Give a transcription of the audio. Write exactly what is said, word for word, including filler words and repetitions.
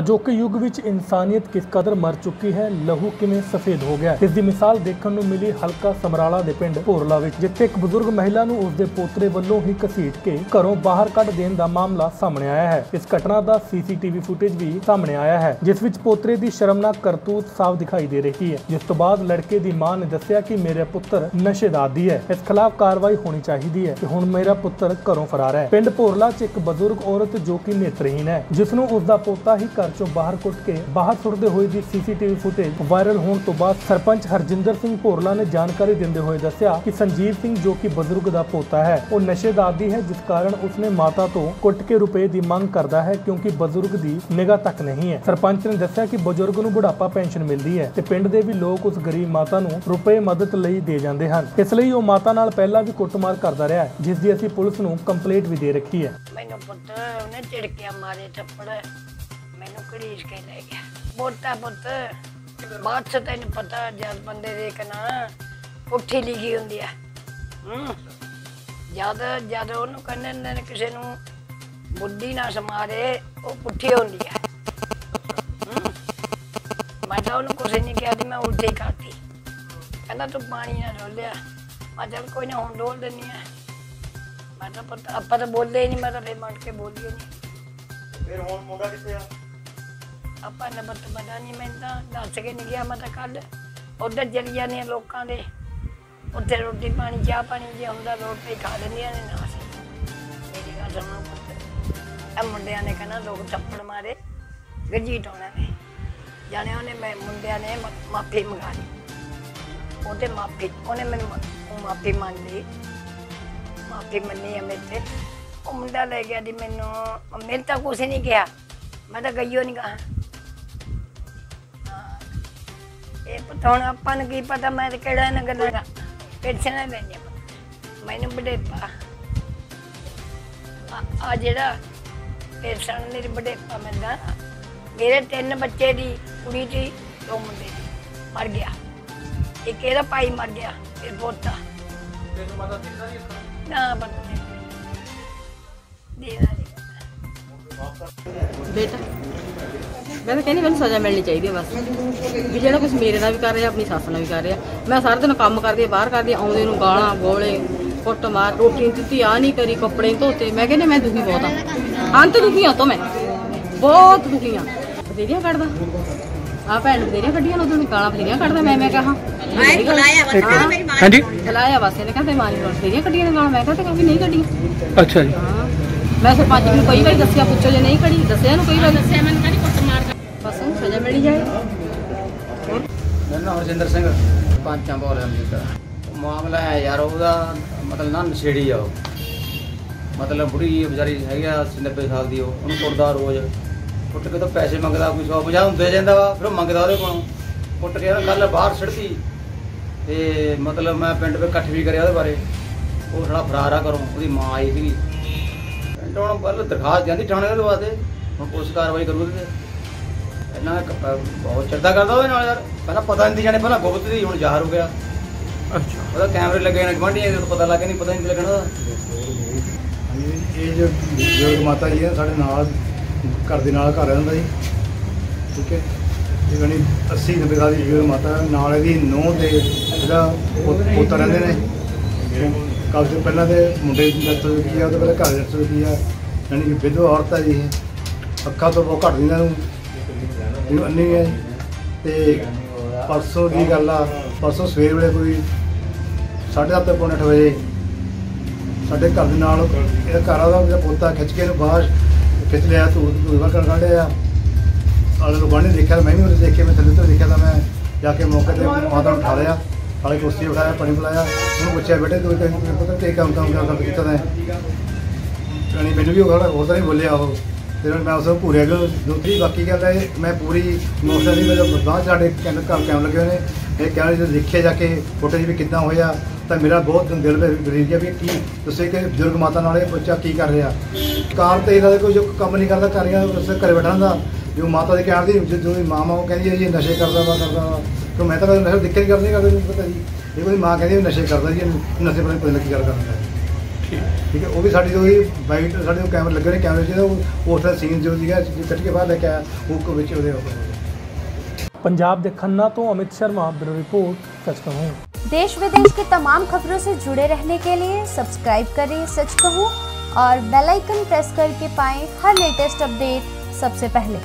अजोके युग विच इंसानियत किस कदर मर चुकी है, लहू किवें सफेद हो गया। इस दी मिसाल देखण नूं मिली हलका समराला दे पिंड भोरला विच, जिथे एक बुजुर्ग महिला नूं उसदे पोतरे वल्लों ही घसीट के घरों बाहर कढ देण दा मामला सामने आया है। इस घटना दा सीसीटीवी फुटेज भी सामने आया है, जिस विच पोतरे दी शर्मनाक करतूत साफ दिखाई दे रही है। जिस तो बाद लड़के दी मां ने दस्सिया कि मेरा पुत्र नशे दा आदी है, इस खिलाफ कार्रवाई होनी चाहिदी है। हुण मेरा पुत्र घरों फरार है। पिंड भोरला च एक बुजुर्ग औरत जो कि नेत्रहीन है, जिसनूं उसदा पोता ही घर चों बाहर कुट के बाहर सुटदे होए दी सीसीटीवी फुटेज वायरल होण तों बाद सरपंच हरजिंदर सिंह भोरला ने जानकारी दिंदे होए दस्सिया कि संजीव सिंह जो कि बुजुर्ग दा पोता है, वो नशे दा आदी है, जिस कारण उसने माता तो कुट के रुपए दी मांग करदा है, क्योंकि बुजुर्ग दी निगाह तक नहीं है। सरपंच ने दस्सिया कि बुजुर्ग नूं बुढ़ापा पेंशन मिलदी है ते पिंड दे भी लोक उस गरीब माता नूं रुपए मदद लई दे जांदे हन, इस लई ओह माता नाल पहला भी कुटमार करदा रहा है, जिस दी असीं पुलिस नूं कंप्लेंट भी दे रखी है। मैनूं पुत्त उहने झिड़कियां मारे, थप्पड़ मैनूं घड़ीस के लै गया। मोटा पुत्त बाद च तैनूं पता जद बंदे दे कना पुट्ठी लिखी हुंदी है, जद जद उहनूं कहंदे हुंदे ने किसे नूं बुड्ढी ना समारे, ओह पुट्ठी हुंदी है। मैं तां उहनूं कुछ नहीं किया, मैं उल्टी करती। कहंदा तूं पानी ना डोलिया। मैं चल कोई ना हुण डोल दिंदी आ। मैं तो पता आप तो बोलते ही नहीं, मैं तो फिर मुड़ के बोलिए नहीं। फिर हम मुंडा किसे आ आपा ने बत पता नहीं, मैं तो दस के नहीं गया। मैं तो कल उधर चली जाने लोगों के उत्थे रोटी पानी चाह पानी जो होंगे रोड पर ही खा लेंगे ने ना। मेरी गल सुनो पुत्त, मुंडिया ने कहना लोग थप्पड़ मारे गजीट होने ने जाने, उन्हें मैं मुंडिया ने माफ़ी मंगा ली। वो माफ़ी उन्हें मैं माफ़ी मांग ली, माफ़ी मनी है मेरे से। वो मुंडा लै गया जी मैनू, मैंने तो कुछ नहीं किया, मैं तो गई नहीं कहा। हाँ ये पता हूँ अपन की पता, मैं कि गलना पेंशन लैनी, मैनू बुढ़ेपा आ जरा पेंशन मेरी बुढ़ेपा मिलता। मेरे तीन बच्चे की कुड़ी थी, दो मुंडे मर गया, एक एहदा भाई मर गया, फिर पोता ना बनते देना। बेटा मैं तो कहनी मैंने सज़ा मिलनी चाहिए बस भी, जो कुछ मेरे का भी कर रहा अपनी सस न भी कर रहा। मैं सारे दिन काम करती बाहर करती, आने गाला गोले कुट मार, रोटी नहीं दी, आ नहीं करी, कपड़े धोते। मैं कहने मैं दुखी बहुत हाँ, अंत दुखी हाँ तो मैं बहुत दुखी हाँ। बतेरिया कटदा आ भैन, बतेरिया कटिया गाला बतेरिया कटदा। मैं मैं कहा खिलाया बस, इन्हें कहते मारी बतेरिया कटिया गाला, मैं कहते कभी नहीं कटिया। अच्छा जी हाँ, मैं सरपंच को कई बार दसिया, पूछो जो नहीं कड़ी दसिया कई बार दसिया, मैंने कहीं कुछ मार बस सजा मिली जाए। मेरा हरजिंदर सिंह सरपंच भोरला का मामला है यार, वह मतलब ना नशेड़ी आओ, मतलब बुढ़ी बेचारी है नब्बे साल की, उन्होंने कुटदा रोज कुट के, तो पैसे मंगता कोई सौ पचास होंगे जाता वा, फिर मंगता वो कुट के कल बाहर सिड़ती। तो मतलब मैं पिंड पर कट्ठ भी करे बारे, वो थोड़ा फरार आ करो, वो माँ आई थी हम पहले दरखास्त जाती थाने के वास्ते, हम पुलिस कार्रवाई करू। इन्होंने बहुत चिंता करता हो यार, पहला पता नहीं जाने, पहला गुप्त थी हम जाहिर हो गया। अच्छा पता कैमरे लगे ने गवांढियां तो पता लगे नहीं, पता नहीं लगना। ये जो बुजुर्ग माता जी है साढ़े नाल घर के नाल घर रहता जी, ठीक है, जानी अस्सी नब्बे साल की बुजुर्ग माता नाल इहदी नूंह ते इहदा पुत्तर रहंदे ने। कल तो पहला तो मुंडे की डेथ हो चुकी है, तो पहले घर डेथ हो चुकी है, यानी कि विधवा औरत है जी। अखा तो बहुत घट दी अन्नी है। तो परसों की गल आ, परसों सवेर वे कोई साढ़े सत्त पौने अठ बजे साढ़े घर के नाल घर आदा पोता खिच के बाहर खिच लिया, धूल धूल कर कढ़िया। आले गुआढ़ी देखा, मैं भी उसे देखे, मैं थले तो देखा, तो मैं जाके मौके पर माता उठा लिया, हाले कुर्सी उठाया, पानी पिलाया, उन्होंने पूछा बेटे तू पता कि कम कम क्या गलत किया तैं। मैंने भी होगा होता नहीं बोलिया वो, फिर मैं उस घूरिया गया। दूसरी बाकी गल है मैं पूरी मोशन नहीं, मतलब बाद साढ़े कैमरे घर कैमरे लगे हुए हैं, एक कैमरे जो देखिए जाके फोटो भी कितना होया, तो मेरा बहुत दिल बदल गया भी कि तुसे कि बजुर्ग माता नाले बच्चा की कर रहा। कार तो इन्होंने कोई जो कम नहीं करता कर रहा, घर बैठा था जो माता के कहती जो जो माँ माँ कहती है ये नशे करता वा करता वा, तो मैं तो नशे दिक्कत करते करते पता जी, ये कोई माँ कहती नशे करता जी, नशे पर पता लगी गल करता है। ठीक है। वो भी साड़ी जो ही वाइट साढ़े कैमरे लगे रहे कैमरे जो उस सीन जो कट के बाहर लैके आया वो। पंजाब के खन्ना तो अमित शर्मा, ब्यूरो रिपोर्ट, सच कहूँ। देश विदेश की तमाम खबरों से जुड़े रहने के लिए सब्सक्राइब करें सच कहूँ और बेल आइकन प्रेस करके पाएं हर लेटेस्ट अपडेट सबसे पहले।